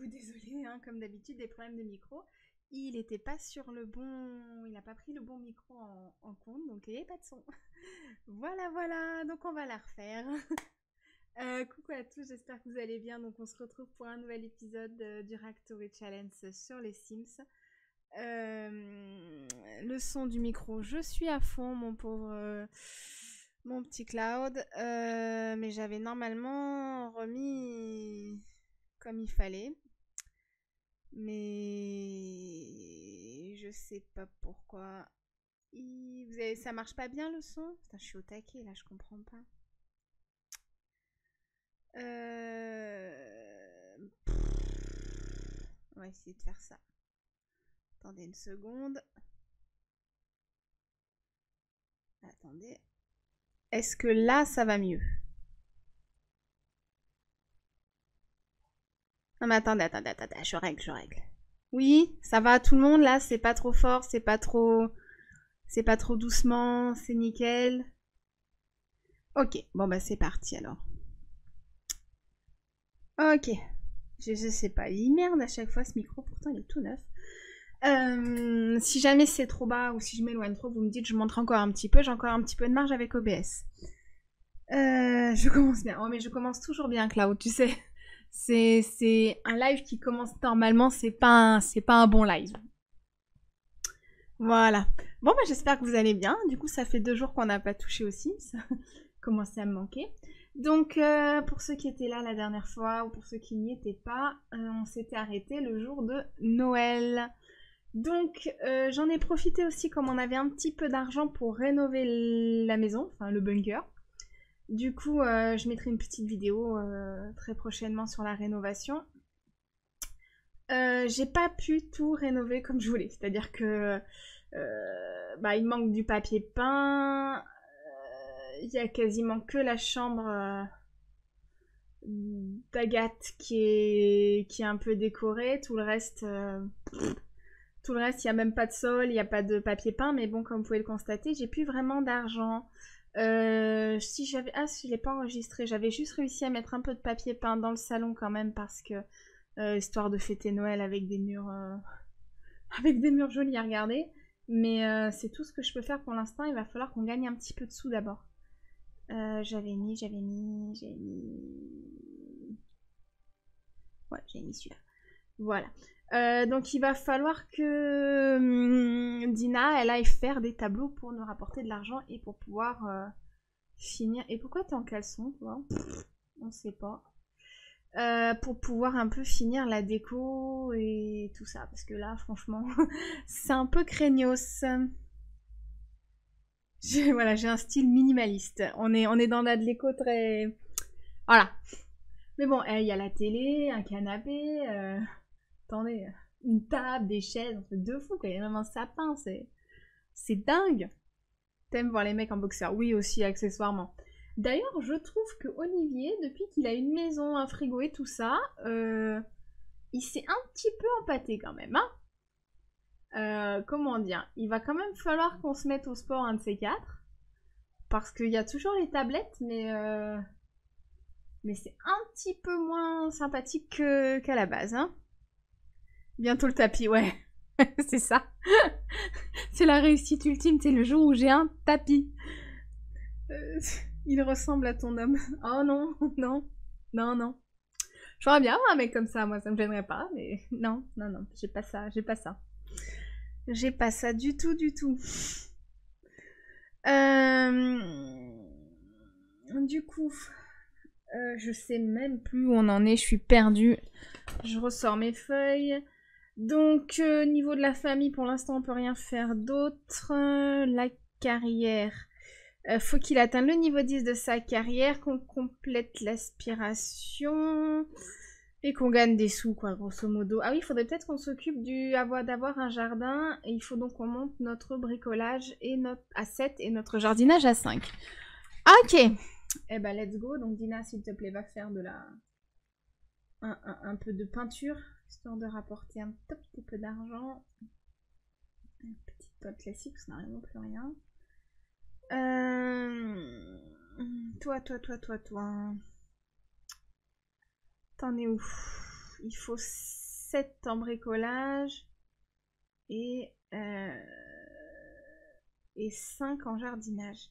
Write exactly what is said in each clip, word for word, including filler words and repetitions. coup, désolé, hein, comme d'habitude, des problèmes de micro. Il n'était pas sur le bon... Il n'a pas pris le bon micro en, en compte, donc il n'y avait pas de son. Voilà, voilà, donc on va la refaire. Euh, coucou à tous, j'espère que vous allez bien. Donc on se retrouve pour un nouvel épisode euh, du Rags to Riches Challenge sur les Sims. Euh, le son du micro, je suis à fond, mon pauvre... Euh, mon petit cloud. Euh, mais j'avais normalement remis comme il fallait. Mais je sais pas pourquoi. Il... Vous avez... Ça marche pas bien le son? Putain, je suis au taquet là, je comprends pas. Euh... On va essayer de faire ça. Attendez une seconde. Attendez. Est-ce que là ça va mieux? Non mais attendez, attendez, attendez, je règle, je règle. Oui, ça va à tout le monde là, c'est pas trop fort, c'est pas trop... C'est pas trop doucement, c'est nickel. Ok, bon bah c'est parti alors. Ok, je, je sais pas, il merde à chaque fois ce micro, pourtant il est tout neuf. Euh, si jamais c'est trop bas ou si je m'éloigne trop, vous me dites je montre encore un petit peu, j'ai encore un petit peu de marge avec O B S. Euh, je commence bien, oh mais je commence toujours bien Cloud, tu sais. C'est un live qui commence normalement, c'est pas, pas un bon live. Voilà. Bon, bah, j'espère que vous allez bien. Du coup, ça fait deux jours qu'on n'a pas touché aux Sims. Commençait à me manquer. Donc, euh, pour ceux qui étaient là la dernière fois ou pour ceux qui n'y étaient pas, euh, on s'était arrêté le jour de Noël. Donc, euh, j'en ai profité aussi comme on avait un petit peu d'argent pour rénover la maison, enfin le bunker. Du coup, euh, je mettrai une petite vidéo euh, très prochainement sur la rénovation. Euh, j'ai pas pu tout rénover comme je voulais. C'est-à-dire que euh, bah, il manque du papier peint. Il euh, y a quasiment que la chambre euh, d'Agathe qui est, qui est un peu décorée. Tout le reste, euh, tout le reste, il n'y a même pas de sol, il n'y a pas de papier peint. Mais bon, comme vous pouvez le constater, j'ai plus vraiment d'argent. Euh, si j'avais... Ah, si je l'ai pas enregistré, j'avais juste réussi à mettre un peu de papier peint dans le salon quand même parce que euh, histoire de fêter Noël avec des murs euh... avec des murs jolis à regarder, mais euh, c'est tout ce que je peux faire pour l'instant. Il va falloir qu'on gagne un petit peu de sous d'abord. euh, j'avais mis j'avais mis j'ai mis ouais j'ai mis celui-là, voilà. Euh, donc il va falloir que hum, Dina, elle aille faire des tableaux pour nous rapporter de l'argent et pour pouvoir euh, finir... Et pourquoi t'es en caleçon, toi? On sait pas. Euh, pour pouvoir un peu finir la déco et tout ça, parce que là, franchement, c'est un peu craignos. Je, voilà, j'ai un style minimaliste. On est, on est dans la de l'éco très... Voilà. Mais bon, il y a la télé, un canapé... Euh... Attendez, une table, des chaises, on fait deux fous, quoi. Il y a même un sapin, c'est c'est dingue. T'aimes voir les mecs en boxeur? Oui, aussi, accessoirement. D'ailleurs, je trouve que Olivier, depuis qu'il a une maison, un frigo et tout ça, euh, il s'est un petit peu empâté quand même, hein. Euh, comment dire? Il va quand même falloir qu'on se mette au sport, un de ces quatre. Parce qu'il y a toujours les tablettes, mais... Euh, mais c'est un petit peu moins sympathique que, qu'à la base, hein. Bientôt le tapis, ouais, c'est ça. C'est la réussite ultime, c'est le jour où j'ai un tapis. Euh, il ressemble à ton homme. Oh non, non, non, non. J'aurais bien avoir un mec comme ça, moi, ça me gênerait pas, mais non, non, non, j'ai pas ça, j'ai pas ça. J'ai pas ça du tout, du tout. Euh... Du coup... Euh, je sais même plus où on en est, je suis perdue. Je ressors mes feuilles. Donc, euh, niveau de la famille, pour l'instant, on peut rien faire d'autre. Euh, la carrière. Euh, faut qu'il atteigne le niveau dix de sa carrière, qu'on complète l'aspiration et qu'on gagne des sous, quoi, grosso modo. Ah oui, il faudrait peut-être qu'on s'occupe du d'avoir un jardin. Et il faut donc qu'on monte notre bricolage et notre à sept et notre jardinage à cinq. Ok. Eh ben, let's go. Donc, Dina, s'il te plaît, va faire de la... Un, un, un peu de peinture, histoire de rapporter un tout petit peu d'argent. Une petite pote classique, parce qu'on n'a vraiment plus rien. Euh... Toi, toi, toi, toi, toi. T'en es où? il faut sept en bricolage et, euh, et cinq en jardinage.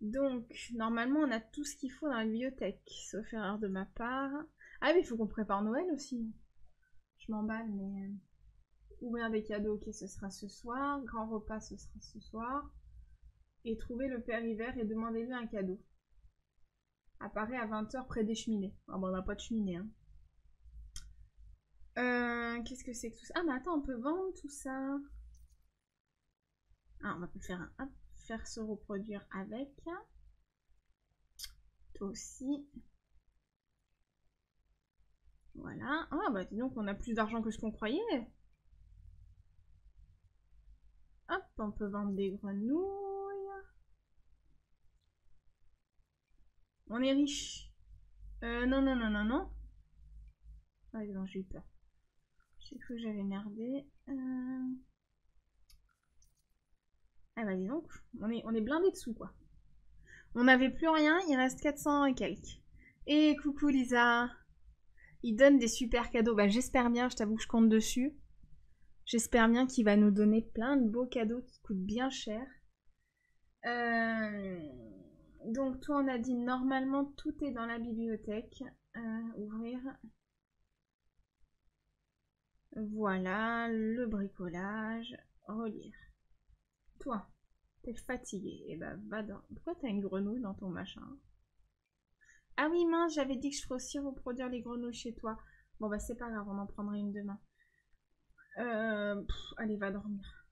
Donc, normalement, on a tout ce qu'il faut dans la bibliothèque, sauf erreur de ma part. Ah, mais il faut qu'on prépare Noël aussi. Je m'emballe, mais... Ouvrir des cadeaux, ok, ce sera ce soir. Grand repas, ce sera ce soir. Et trouver le père hiver et demander-lui un cadeau. Apparaît à vingt heures près des cheminées. Ah bon, on n'a pas de cheminée, hein. Euh, Qu'est-ce que c'est que tout ça? Ah, mais attends, on peut vendre tout ça. Ah, on va peut faire un... Hop. Faire se reproduire avec. Toi aussi. Voilà. Ah bah dis donc, on a plus d'argent que ce qu'on croyait. Hop, on peut vendre des grenouilles. On est riche. Euh, non, non, non, non, non. Ah non, j'ai eu peur. J'ai cru que j'avais merdé. Euh... Ah bah dis donc, on est, on est blindé de sous quoi. On n'avait plus rien, il reste quatre cents et quelques. Et coucou Lisa. Il donne des super cadeaux. Bah j'espère bien, je t'avoue que je compte dessus. J'espère bien qu'il va nous donner plein de beaux cadeaux qui coûtent bien cher. Euh... Donc toi on a dit normalement tout est dans la bibliothèque. Euh, ouvrir. Voilà, le bricolage. Relire. Toi, t'es fatigué. Et eh bah ben, va dans. Pourquoi t'as une grenouille dans ton machin? Ah oui, mince, j'avais dit que je ferais aussi reproduire les grenouilles chez toi. Bon bah c'est pas grave, on en prendra une demain. Euh, pff, allez, va dormir.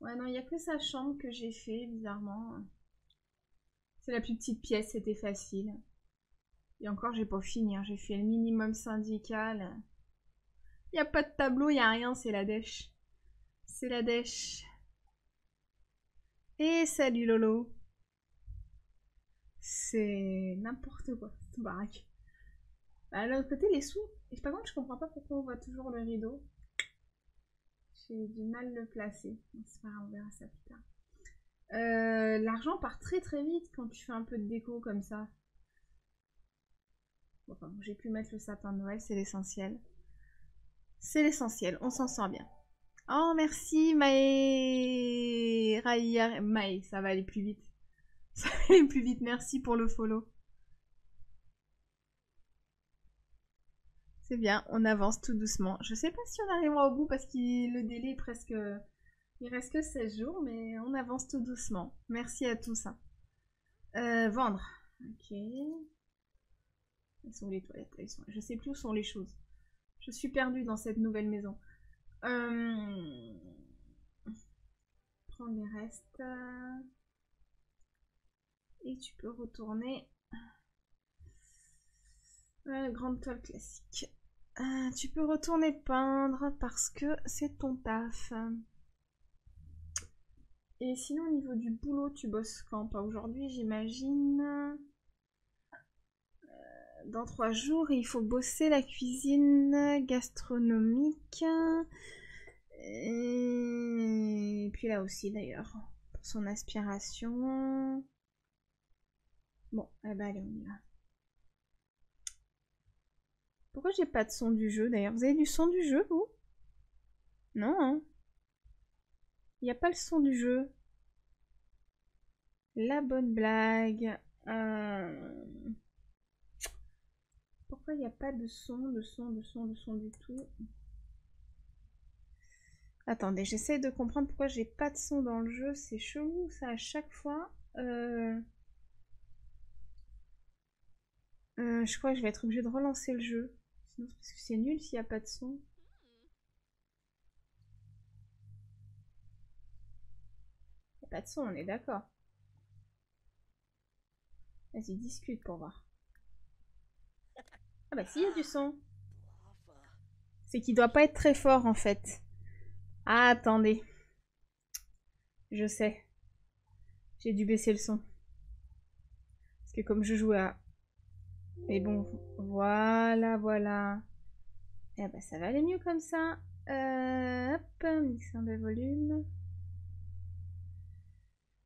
Ouais, non, il n'y a que sa chambre que j'ai fait, bizarrement. C'est la plus petite pièce, c'était facile. Et encore, j'ai pas fini, hein. J'ai fait le minimum syndical. Il n'y a pas de tableau, il n'y a rien, c'est la dèche. C'est la dèche. Et salut Lolo. C'est n'importe quoi, cette baraque. À l'autre côté, les sous. Et par contre, je comprends pas pourquoi on voit toujours le rideau. J'ai du mal à le placer. C'est pas grave, on verra ça plus tard. Euh, L'argent part très très vite quand tu fais un peu de déco comme ça. Bon, enfin, j'ai pu mettre le sapin de Noël, c'est l'essentiel. C'est l'essentiel, on s'en sort bien. Oh merci Maë, Raya, Maë, ça va aller plus vite. Ça va aller plus vite, merci pour le follow. C'est bien, on avance tout doucement. Je sais pas si on arrivera au bout parce que le délai est presque... Il reste que seize jours, mais on avance tout doucement. Merci à tous. Euh, vendre. Ok. Où sont les toilettes? Je sais plus où sont les choses. Je suis perdue dans cette nouvelle maison. Euh... Prends les restes et tu peux retourner euh, grande toile classique. Euh, tu peux retourner peindre parce que c'est ton taf. Et sinon au niveau du boulot, tu bosses quand? Pas aujourd'hui j'imagine. Euh, dans trois jours il faut bosser la cuisine gastronomique. Et puis là aussi d'ailleurs, pour son aspiration. Bon, eh ben allez, on y va. Pourquoi j'ai pas de son du jeu d'ailleurs? Vous avez du son du jeu vous? Non, hein. Il n'y a pas le son du jeu. La bonne blague. Euh... Pourquoi il n'y a pas de son, de son, de son, de son du tout? Attendez, j'essaye de comprendre pourquoi j'ai pas de son dans le jeu, c'est chelou ça à chaque fois. Euh... Euh, je crois que je vais être obligée de relancer le jeu. Sinon c'est parce que c'est nul s'il n'y a pas de son. Il n'y a pas de son, on est d'accord. Vas-y, discute pour voir. Ah bah si, il y a du son. C'est qu'il doit pas être très fort en fait. Ah, attendez. Je sais. J'ai dû baisser le son. Parce que comme je joue à... Mais bon, voilà, voilà. Et ah bah ça va aller mieux comme ça. Euh, hop, mixeur de volume.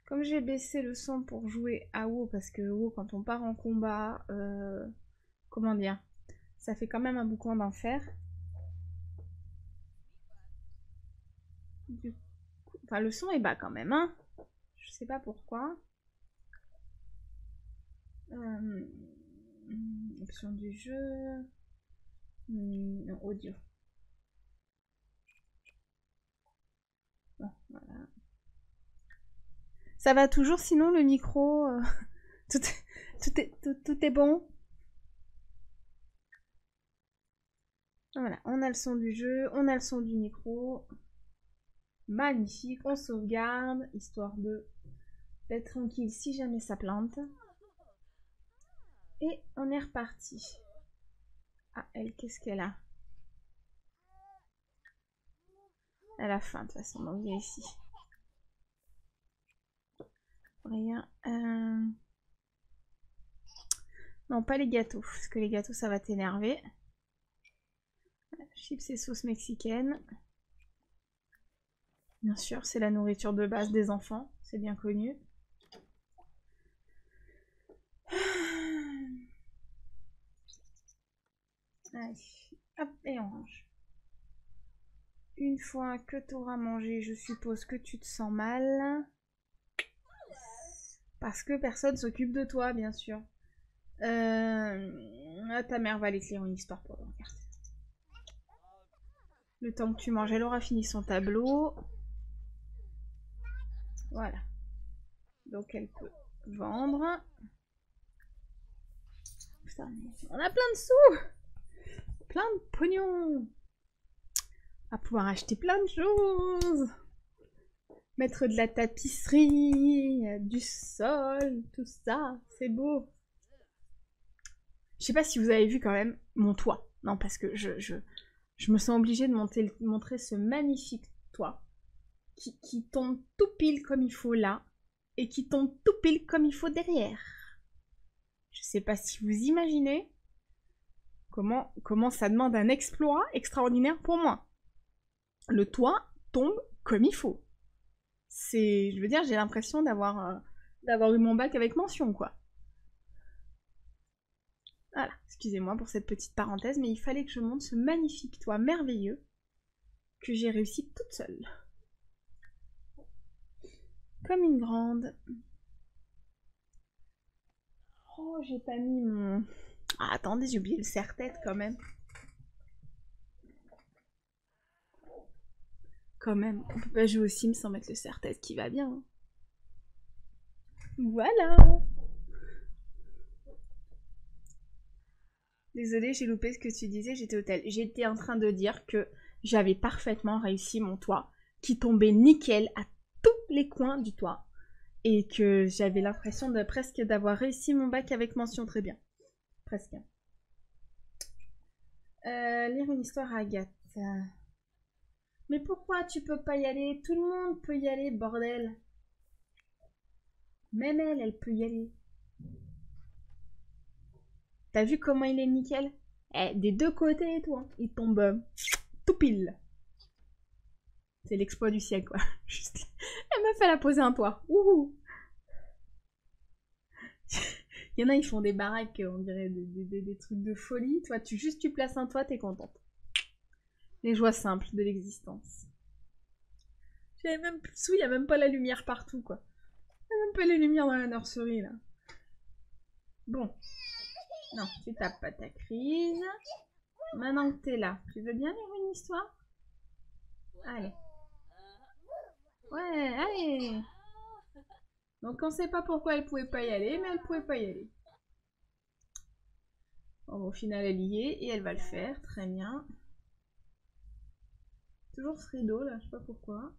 Comme j'ai baissé le son pour jouer à WoW, parce que WoW, quand on part en combat, euh, comment dire, Ça fait quand même un boucan d'enfer. Du coup, enfin, le son est bas quand même, hein. Je sais pas pourquoi. Euh, option du jeu. Non, audio. Bon, voilà. Ça va toujours sinon le micro euh, tout, tout, est, tout, tout est bon. Voilà, on a le son du jeu, on a le son du micro. Magnifique, on sauvegarde, histoire de d'être tranquille si jamais ça plante. Et on est reparti. Ah, elle, qu'est-ce qu'elle a? Elle a faim, de toute façon, on vient ici. Rien. Euh... Non, pas les gâteaux, parce que les gâteaux, ça va t'énerver. Chips et sauce mexicaine. Bien sûr, c'est la nourriture de base des enfants, c'est bien connu. Allez, hop, et on range. Une fois que tu auras mangé, je suppose que tu te sens mal. Parce que personne s'occupe de toi, bien sûr. Euh... Ta mère va l'écrire une histoire pour toi. Le temps que tu manges, elle aura fini son tableau. Voilà. Donc elle peut vendre. Putain, on a plein de sous! Plein de pognon! À pouvoir acheter plein de choses! Mettre de la tapisserie, du sol, tout ça, c'est beau! Je sais pas si vous avez vu quand même mon toit. Non, parce que je, je, je me sens obligée de monter, montrer ce magnifique toit. Qui, qui tombe tout pile comme il faut là, et qui tombe tout pile comme il faut derrière. Je sais pas si vous imaginez comment, comment ça demande un exploit extraordinaire pour moi. Le toit tombe comme il faut. C'est, je veux dire, j'ai l'impression d'avoir euh, d'avoir eu mon bac avec mention, quoi. Voilà, excusez-moi pour cette petite parenthèse, mais il fallait que je monte ce magnifique toit merveilleux que j'ai réussi toute seule. Comme une grande. Oh, j'ai pas mis mon... Ah, attendez, j'ai oublié le serre-tête quand même. Quand même, on peut pas jouer aux Sims sans mettre le serre-tête qui va bien. Voilà. Désolée, j'ai loupé ce que tu disais, j'étais au tel. J'étais en train de dire que j'avais parfaitement réussi mon toit, qui tombait nickel à tous les coins du toit, et que j'avais l'impression de presque d'avoir réussi mon bac avec mention très bien, presque. Euh, lire une histoire à Agathe. Mais pourquoi tu peux pas y aller? Tout le monde peut y aller, bordel. Même elle, elle peut y aller. T'as vu comment il est nickel? Eh, des deux côtés et tout, hein. Il tombe euh, tout pile. C'est l'exploit du siècle, quoi. Juste... Elle m'a fait la poser un toit. Ouhou. Il y en a, ils font des baraques, on dirait des, des, des trucs de folie. Toi, tu juste tu places un toit, t'es contente. Les joies simples de l'existence. J'avais même plus de sous, il n'y a même pas la lumière partout, quoi. Il n'y a même pas les lumières dans la nurserie, là. Bon. Non, tu tapes pas ta crise. Maintenant que t'es là, tu veux bien lire une histoire? Allez. Ouais, allez. Donc on sait pas pourquoi elle pouvait pas y aller, mais elle pouvait pas y aller. Bon, au final, elle y est et elle va le faire. Très bien. Toujours ce rideau là, je sais pas pourquoi.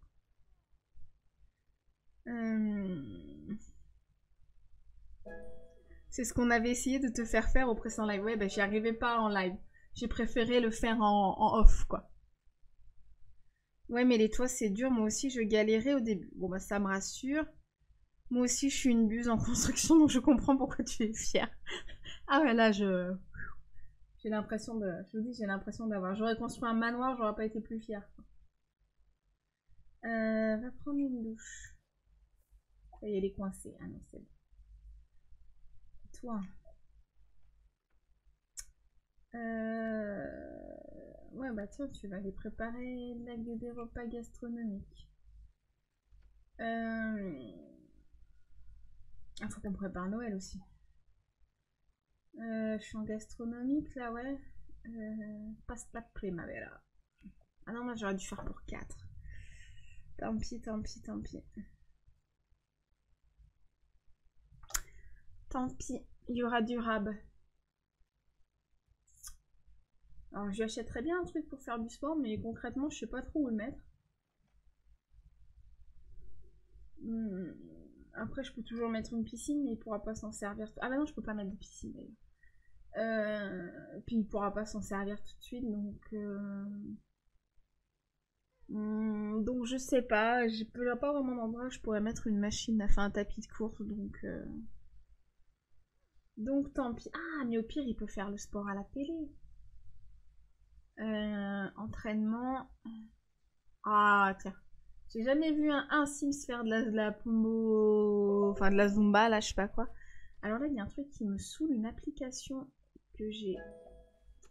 Hum... C'est ce qu'on avait essayé de te faire faire au précédent live. Ouais, ben j'y arrivais pas en live. J'ai préféré le faire en, en off, quoi. Ouais, mais les toits, c'est dur. Moi aussi, je galérais au début. Bon, bah, ça me rassure. Moi aussi, je suis une buse en construction, donc je comprends pourquoi tu es fière. Ah ouais, là, je... J'ai l'impression de... Je vous dis, j'ai l'impression d'avoir... J'aurais construit un manoir, j'aurais pas été plus fière. Euh, va prendre une douche. Ça y est, elle est coincée. Ah non, c'est bon. Toi. Euh... Ouais, bah tiens, tu vas aller préparer des repas gastronomiques. Euh... Il faut qu'on prépare Noël aussi. Euh, je suis en gastronomique là, ouais. Euh, pasta primavera. Ah non, moi j'aurais dû faire pour quatre. Tant pis, tant pis, tant pis. Tant pis, il y aura du rab. Alors je lui achèterais bien un truc pour faire du sport, mais concrètement je sais pas trop où le mettre. Hmm. Après je peux toujours mettre une piscine, mais il pourra pas s'en servir. Ah bah non, je peux pas mettre de piscine d'ailleurs. Euh, puis il pourra pas s'en servir tout de suite, donc euh... mmh, donc je sais pas, je peux pas vraiment d'endroit où je pourrais mettre une machine, enfin un tapis de course, donc euh... donc tant pis. Ah mais au pire il peut faire le sport à la télé. Euh, entraînement. Ah tiens, j'ai jamais vu un, un Sims faire de la, de la pombo, enfin de la zumba là, je sais pas quoi. Alors là il y a un truc qui me saoule, une application que j'ai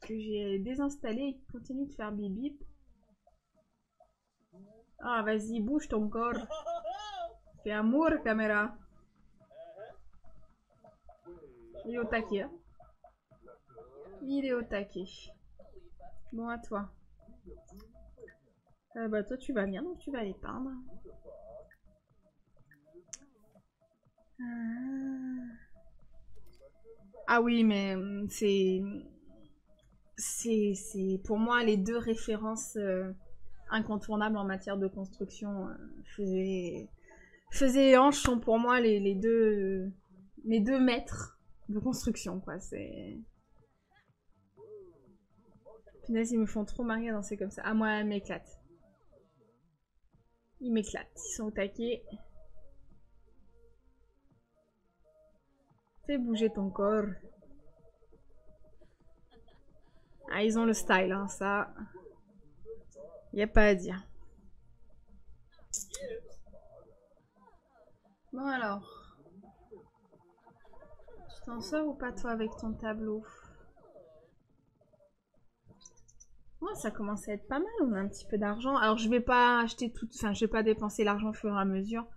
que j'ai désinstallée et qui continue de faire bip bip. Ah vas-y, bouge ton corps. Fais amour caméra. Il est au taquet. Hein. Il est au taquet. Bon à toi. Euh, bah toi tu vas bien, donc tu vas les peindre. Ah. Ah oui, mais c'est... C'est pour moi les deux références euh, incontournables en matière de construction. Euh, faisaient faisaient hanche sont pour moi les, les deux euh, les deux maîtres de construction, quoi. C'est... Punaise, ils me font trop marrer à danser comme ça. Ah moi, ils m'éclatent. Ils m'éclatent. Ils sont au taquet. Fais bouger ton corps. Ah, ils ont le style, hein, ça. Y a pas à dire. Bon alors. Tu t'en sors ou pas, toi, avec ton tableau? Ouais, ça commence à être pas mal. On a un petit peu d'argent. Alors, je vais pas acheter tout... Enfin, je vais pas dépenser l'argent au fur et à mesure.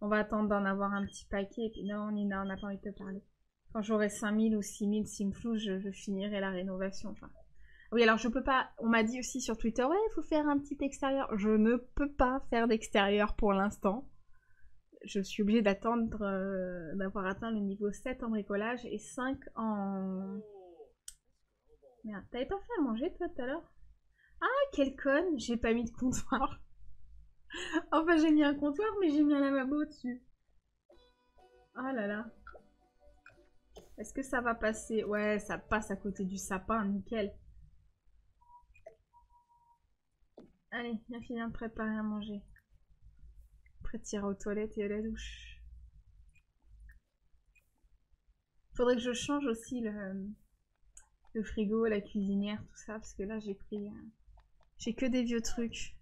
On va attendre d'en avoir un petit paquet. Et puis, non, Nina, on n'a pas envie de te parler. Quand j'aurai cinq mille ou six mille Simflou, je, je finirai la rénovation. Enfin. Oui, alors je peux pas... On m'a dit aussi sur Twitter, ouais, il faut faire un petit extérieur. Je ne peux pas faire d'extérieur pour l'instant. Je suis obligée d'attendre euh, d'avoir atteint le niveau sept en bricolage et cinq en... Merde, t'avais pas fait à manger toi tout à l'heure? Ah, quelle conne, j'ai pas mis de comptoir. Enfin, j'ai mis un comptoir, mais j'ai mis un lavabo dessus. Oh là là. Est-ce que ça va passer? Ouais, ça passe à côté du sapin, nickel. Allez, viens finir de préparer à manger. Après, t'iras aux toilettes et à la douche. Faudrait que je change aussi le, le frigo, la cuisinière, tout ça, parce que là, j'ai pris... J'ai que des vieux trucs.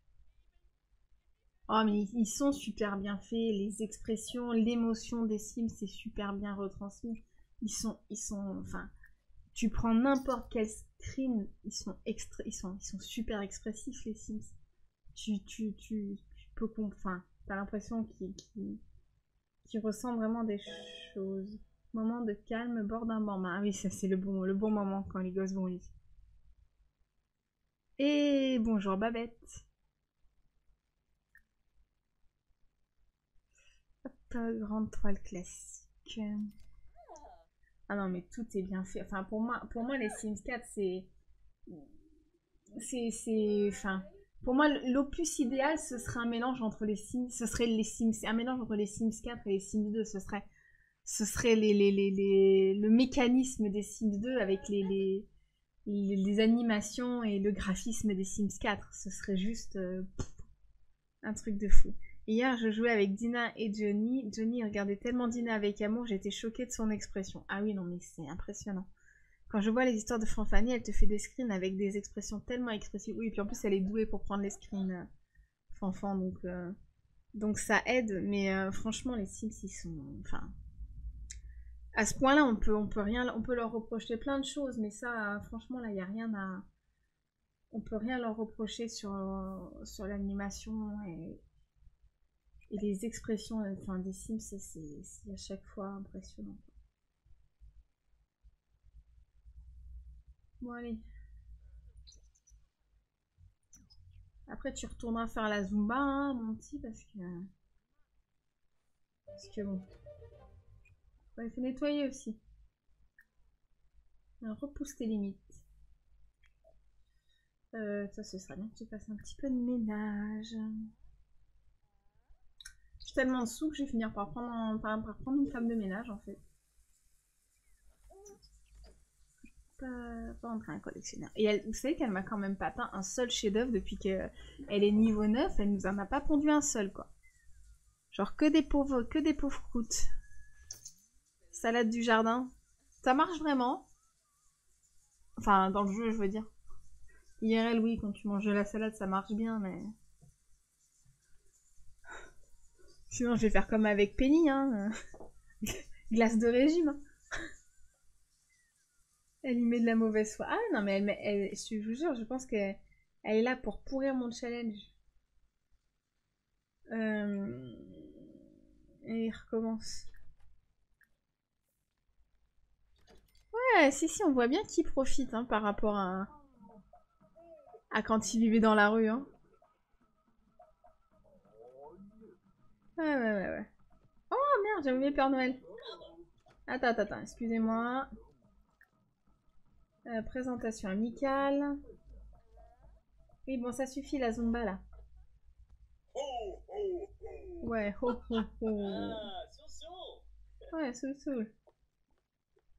Oh, mais ils sont super bien faits, les expressions, l'émotion des Sims, c'est super bien retransmis. Ils sont, ils sont, enfin, tu prends n'importe quel screen, ils sont, extra ils, sont, ils sont super expressifs, les Sims. Tu, tu, tu, tu peux comprendre, t'as l'impression qu'ils qu'ils, qu'ils ressentent vraiment des choses. Moment de calme, bord d'un banc. Ah oui, ça c'est le bon, le bon moment quand les gosses vont au lit. Et bonjour Babette. Grande toile classique. Ah non, mais tout est bien fait. Enfin, pour moi, pour moi les Sims quatre, c'est... C'est... c'est... Enfin, pour moi, l'opus idéal, ce serait un mélange entre les Sims... Ce serait les Sims... Un mélange entre les Sims quatre et les Sims deux. Ce serait... Ce serait les, les, les, les, le mécanisme des Sims deux avec les, les, les, les animations et le graphisme des Sims quatre. Ce serait juste... Euh, pff, un truc de fou. Hier, je jouais avec Dina et Johnny. Johnny regardait tellement Dina avec amour, j'étais choquée de son expression. Ah oui, non, mais c'est impressionnant. Quand je vois les histoires de Fanfani, elle te fait des screens avec des expressions tellement expressives. Oui, et puis en plus, elle est douée pour prendre les screens, euh, Fanfan, donc, euh, donc ça aide. Mais euh, franchement, les Sims, ils sont... Enfin, à ce point-là, on peut, on peut rien, on peut leur reprocher plein de choses, mais ça, franchement, là, il n'y a rien à... On peut rien leur reprocher sur, sur l'animation et, et les expressions enfin, des Sims, c'est à chaque fois impressionnant. Bon, allez. Après, tu retourneras faire la Zumba, hein, mon petit, parce que... Parce que bon... Ouais, il faut nettoyer aussi. Alors, repousse tes limites. Euh, ça, ce serait bien que tu fasses un petit peu de ménage. Je suis tellement sous que je vais finir par prendre, un, par, par prendre une femme de ménage, en fait. Pas, pas en train de collectionneur. Et elle, vous savez qu'elle m'a quand même pas peint un seul chef-d'œuvre depuis qu'elle est niveau neuf. Elle nous en a pas pondu un seul, quoi. Genre que des pauvres, que des pauvres croûtes. Salade du jardin. Ça marche vraiment. Enfin, dans le jeu, je veux dire. I R L, oui, quand tu manges de la salade, ça marche bien, mais... Sinon, je vais faire comme avec Penny, hein. Glace de régime. Elle y met de la mauvaise foi. Ah non, mais elle, elle, je vous jure, je pense qu'elle est là pour pourrir mon challenge. Euh... Et il recommence. Ouais, si, si, on voit bien qu'il profite hein, par rapport à... à quand il vivait dans la rue. Hein. Ouais, ouais, ouais, ouais. Oh merde, j'ai oublié Père Noël. Attends, attends, attends, excusez-moi. Euh, présentation amicale. Oui, bon, ça suffit la Zumba là. Ouais, ho ho ho. Ouais, soul soul.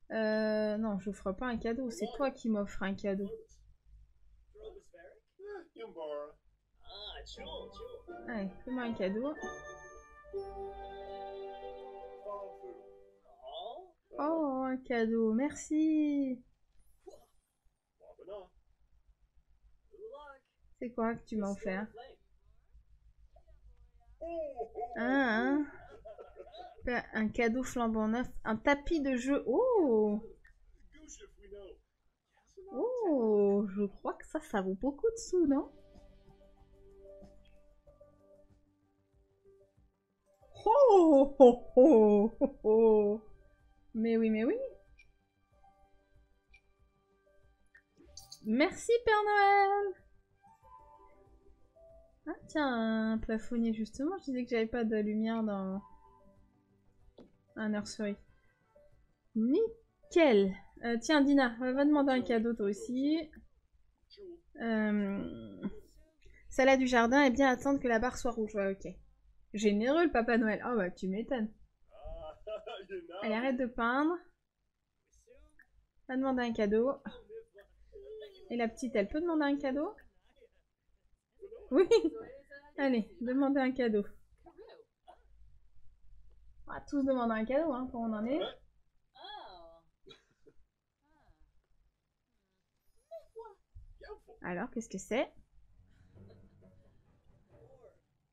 Euh, non, je n'offre pas un cadeau, c'est toi qui m'offres un cadeau. Ouais, fais-moi un cadeau. Oh, un cadeau, merci. C'est quoi que tu m'as offert? Ah, hein. Un cadeau flambant neuf, un tapis de jeu. Oh! Oh, je crois que ça, ça vaut beaucoup de sous, non? Oh, oh, oh, oh, oh. Mais oui, mais oui. Merci Père Noël. Ah tiens, un plafonnier justement, je disais que j'avais pas de lumière dans un nursery. Nickel. Euh, tiens Dina, va demander un cadeau toi aussi. Euh... Salade du jardin et bien attendre que la barre soit rouge. Ouais, ok. Généreux le Papa Noël. Oh bah tu m'étonnes. Allez arrête de peindre. Va demander un cadeau. Et la petite, elle peut demander un cadeau? Oui. Allez, demandez un cadeau. On va tous demander un cadeau, hein, quand on en est. Alors, qu'est-ce que c'est?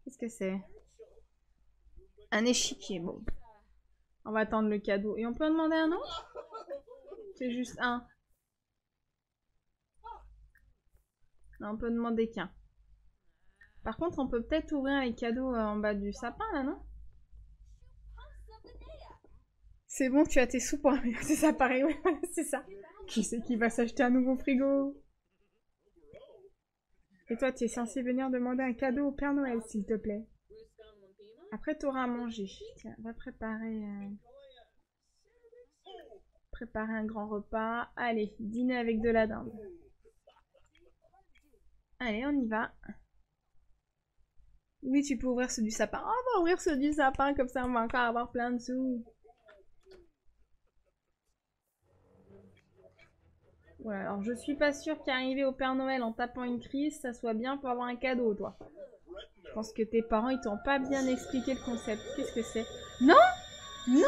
Qu'est-ce que c'est? Un échiquier, bon. On va attendre le cadeau. Et on peut en demander un autre? C'est juste un. Non, on peut demander qu'un. Par contre, on peut peut-être ouvrir les cadeaux en bas du sapin, là, non? C'est bon, tu as tes sous pour améliorer tes appareils. Ouais, c'est ça. Qui c'est qui va s'acheter un nouveau frigo? Et toi, tu es censé venir demander un cadeau au Père Noël, s'il te plaît. Après, tu auras à manger. Tiens, va préparer... Euh... Préparer un grand repas. Allez, dîner avec de la dinde. Allez, on y va. Oui, tu peux ouvrir ceux du sapin. Oh, on va ouvrir ceux du sapin, comme ça on va encore avoir plein de sous. Ouais, alors je suis pas sûre qu'arriver au Père Noël en tapant une crise, ça soit bien pour avoir un cadeau, toi. Je pense que tes parents, ils t'ont pas bien expliqué le concept. Qu'est-ce que c'est? Non! Non!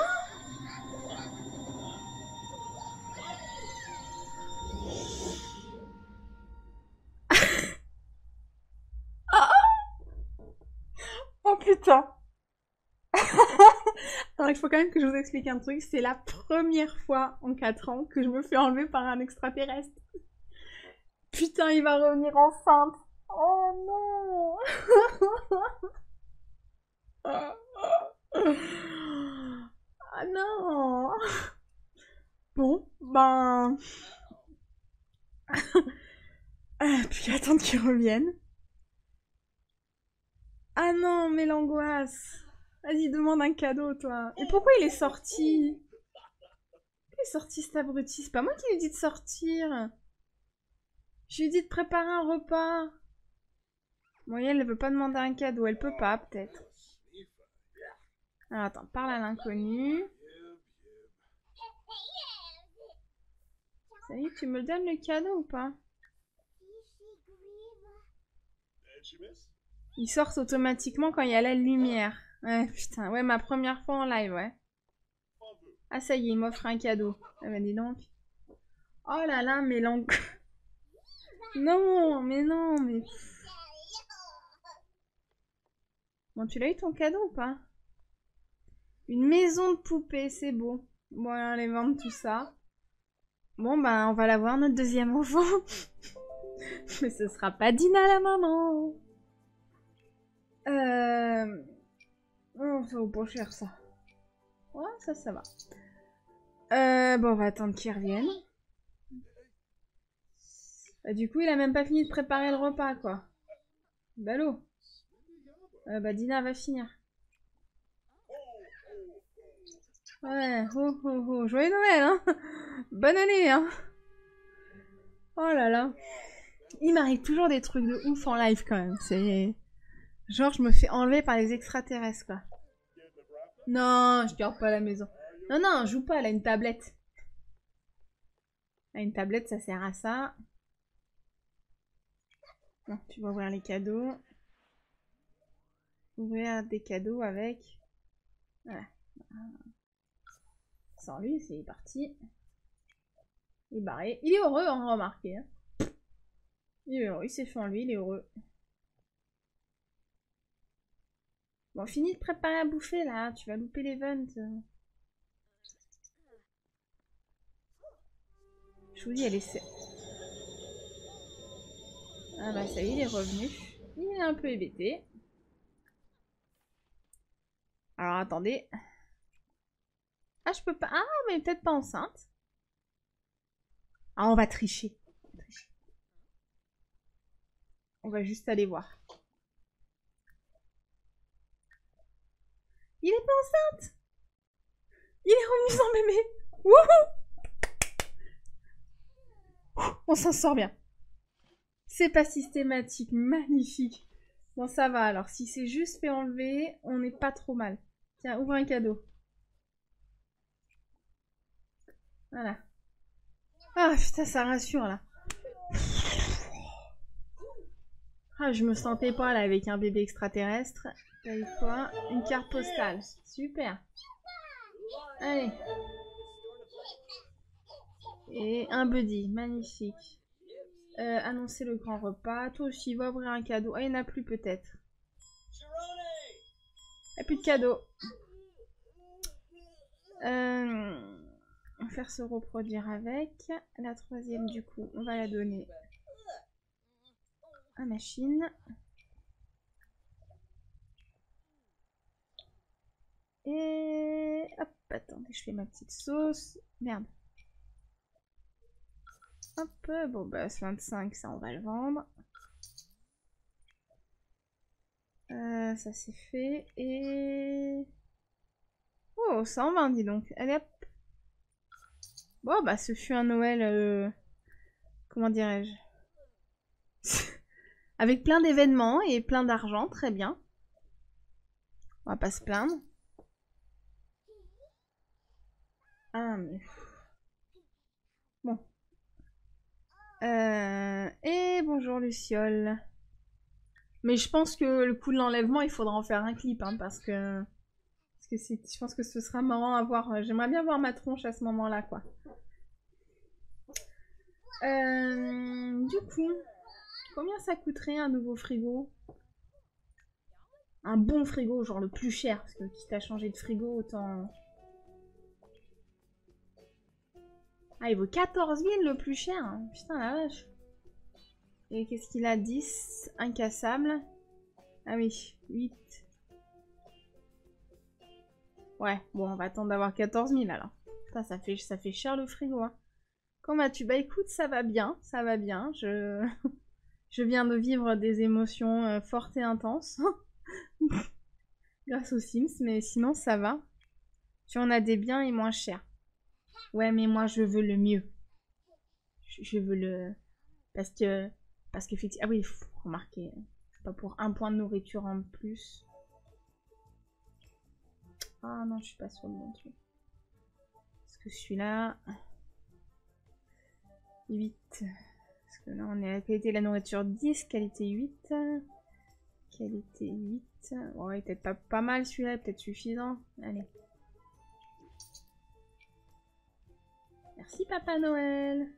Putain. Alors il faut quand même que je vous explique un truc, c'est la première fois en quatre ans que je me fais enlever par un extraterrestre. Putain, il va revenir enceinte. Oh non. Ah non. Bon, ben... Puis attendre qu'il revienne. Ah non, mais l'angoisse. Vas-y, demande un cadeau, toi. Et pourquoi il est sorti? Il est sorti, cet abruti. C'est pas moi qui lui dis de sortir. Je lui dis de préparer un repas. Bon, elle, elle veut pas demander un cadeau. Elle peut pas, peut-être. Alors, attends, parle à l'inconnu. Salut, tu me donnes le cadeau ou pas? Ils sortent automatiquement quand il y a la lumière. Ouais, putain. Ouais, ma première fois en live, ouais. Ah, ça y est, il m'offre un cadeau. Ah bah dis donc. Oh là là, mais l'ang... Non, mais non, mais... Bon, tu l'as eu ton cadeau ou pas? Une maison de poupée, c'est beau. Bon, alors, on les vend tout ça. Bon, bah, on va la voir, notre deuxième enfant. Mais ce sera pas Dina, la maman. Euh... Oh, ça vaut pas cher, ça. Ouais, ça, ça va. Euh, bon, on va attendre qu'il revienne. Bah, du coup, il a même pas fini de préparer le repas, quoi. Ballot. Euh, bah, Dina va finir. Ouais, oh, oh, oh. Joyeux Noël, hein. Bonne année, hein. Oh là là. Il m'arrive toujours des trucs de ouf en live, quand même. C'est... Genre, je me fais enlever par les extraterrestres, quoi. Non, je dors pas à la maison. Non, non, joue pas, elle a une tablette. Elle a une tablette, ça sert à ça. Non, tu vas ouvrir les cadeaux. Ouvrir des cadeaux avec... Voilà. Sans lui, c'est parti. Il est barré. Il est heureux, on va remarquer. Hein. Il est heureux, il s'est fait enlever, il est heureux. Bon, fini de préparer à bouffer là, tu vas louper l'event. Je vous dis, elle essaie. Ah bah ça y est, il est revenu. Il est un peu hébété. Alors attendez. Ah, je peux pas. Ah, mais peut-être pas enceinte. Ah, on va tricher. On va tricher. On va juste aller voir. Il est pas enceinte. Il est revenu sans bébé. Wouhou. On s'en sort bien. C'est pas systématique, magnifique. Bon, ça va alors. Si c'est juste fait enlever, on n'est pas trop mal. Tiens, ouvre un cadeau. Voilà. Ah putain, ça rassure là. Ah, je me sentais pas là avec un bébé extraterrestre. T'as eu quoi? Une carte postale. Super. Allez. Et un buddy. Magnifique. Euh, annoncer le grand repas. Toi aussi, va ouvrir un cadeau. Ah, il n'y en a plus peut-être. Il n'y a plus de cadeau. Euh, on va faire se reproduire avec. La troisième du coup, on va la donner à machine. Et hop, attendez, je fais ma petite sauce. Merde. Hop, bon bah vingt-cinq, ça on va le vendre. Euh, ça c'est fait. Et... Oh, cent vingt, dis donc. Allez hop. Bon bah ce fut un Noël... Euh... Comment dirais-je? Avec plein d'événements et plein d'argent, très bien. On va pas se plaindre. Ah, mais... Bon. Euh... Et bonjour, Luciole. Mais je pense que le coup de l'enlèvement, il faudra en faire un clip, hein, parce que... Parce que c'est... je pense que ce sera marrant à voir. J'aimerais bien voir ma tronche à ce moment-là, quoi. Euh... Du coup, combien ça coûterait un nouveau frigo? un bon frigo, genre le plus cher, parce que quitte à changer de frigo, autant... Ah, il vaut quatorze mille le plus cher, hein. Putain la vache. Et qu'est-ce qu'il a? Dix, incassable. Ah oui, huit. Ouais, bon, on va attendre d'avoir quatorze mille alors. Putain, ça fait, ça fait cher le frigo, hein. Comment vas-tu? Bah écoute, ça va bien, ça va bien. Je, je viens de vivre des émotions euh, fortes et intenses. Grâce aux Sims, mais sinon ça va. Tu en as des biens et moins chers. Ouais, mais moi je veux le mieux. Je, je veux le... Parce que... Parce que... Ah oui, faut remarquer. C'est pas pour un point de nourriture en plus. Ah non, je suis pas sur le bon truc. Parce que celui-là... huit. Parce que là, on est à la qualité de la nourriture dix, qualité huit. Qualité huit. Bon, ouais, peut-être pas, pas mal celui-là, peut-être suffisant. Allez. Merci Papa Noël.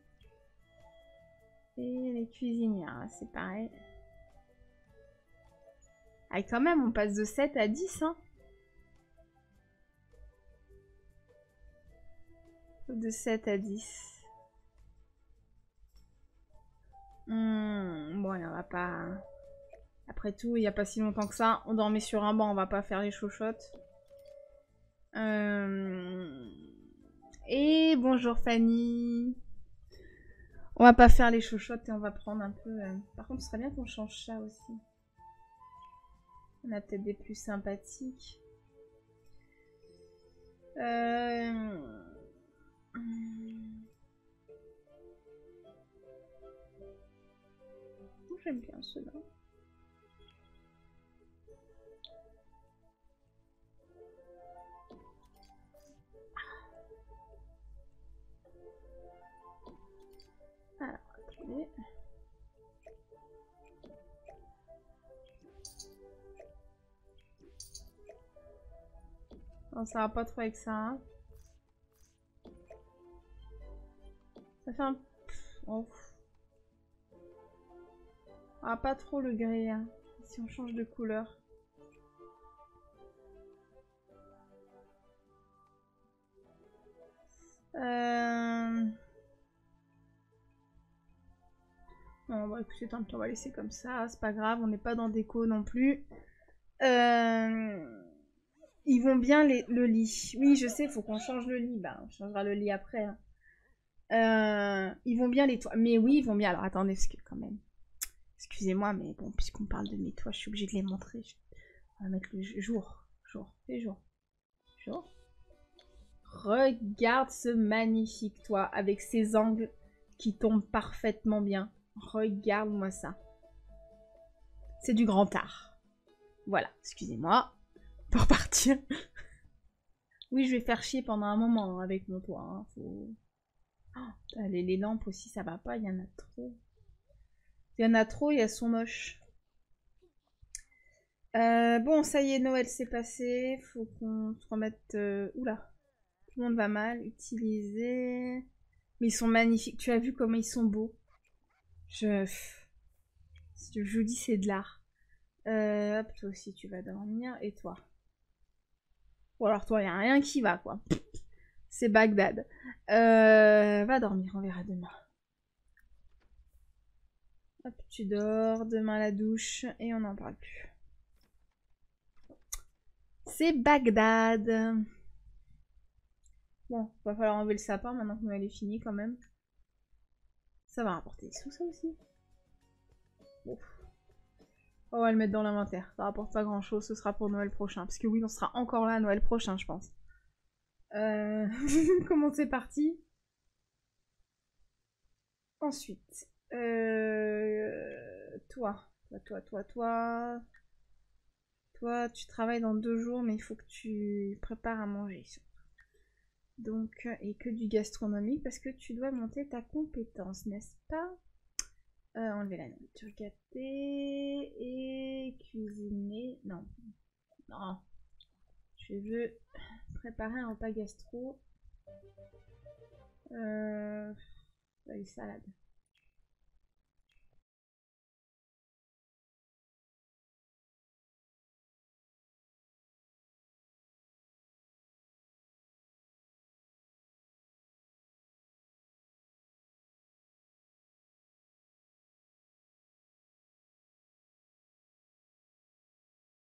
Et les cuisinières, c'est pareil. Ah quand même, on passe de sept à dix, hein. De sept à dix. Mmh, bon, on va pas... Après tout, il n'y a pas si longtemps que ça, on dormait sur un banc, on va pas faire les chochottes. Euh... Et bonjour Fanny. On va pas faire les chochottes et on va prendre un peu... Euh... Par contre, ce serait bien qu'on change ça aussi. On a peut-être des plus sympathiques. Euh... Oh, j'aime bien ceux-là. Alors, attendez. Non, ça va pas trop avec ça. Hein. Ça fait un... Oh. Ah, pas trop le gris, hein, si on change de couleur. Euh... Non, bah écoutez, tant pis, on va laisser comme ça, c'est pas grave, on n'est pas dans déco non plus. Euh... Ils vont bien les... le lit. Oui, je sais, faut qu'on change le lit. Bah, on changera le lit après. Hein. Euh... Ils vont bien les toits. Mais oui, ils vont bien. Alors attendez, parce que quand même. Excusez-moi, mais bon, puisqu'on parle de mes toits, je suis obligée de les montrer. Je... On va mettre le jour. Jour. Les jours. Jour. Regarde ce magnifique toit avec ses angles qui tombent parfaitement bien. Regarde-moi ça. C'est du grand art. Voilà, excusez-moi. Pour partir. Oui, je vais faire chier pendant un moment hein, avec mon toit. Hein. Faut... Oh, les, les lampes aussi, ça va pas. Il y en a trop. Il y en a trop et elles sont moches. Euh, bon, ça y est, Noël s'est passé. Faut qu'on se remette... Euh... Oula. Tout le monde va mal. Utiliser. Mais ils sont magnifiques. Tu as vu comment ils sont beaux. Je... Je vous dis, c'est de l'art. Euh, hop, toi aussi, tu vas dormir. Et toi? Ou alors toi, il n'y a rien qui va, quoi. C'est Bagdad. Euh, va dormir, on verra demain. Hop, tu dors. Demain, la douche. Et on n'en parle plus. C'est Bagdad. Bon, va falloir enlever le sapin maintenant que Noël est fini, quand même. Ça va rapporter des sous, ça aussi. Bon. On va le mettre dans l'inventaire. Ça rapporte pas grand chose. Ce sera pour Noël prochain. Parce que oui, on sera encore là à Noël prochain, je pense. Euh... Comment c'est parti? Ensuite. Euh... Toi. Toi, toi, toi, toi. Toi, tu travailles dans deux jours, mais il faut que tu prépares à manger. Donc, et que du gastronomique, parce que tu dois monter ta compétence, n'est-ce pas? euh, Enlever la nourriture gâtée et cuisiner. Non. Non. Je veux préparer un repas gastro. Euh... Les salades.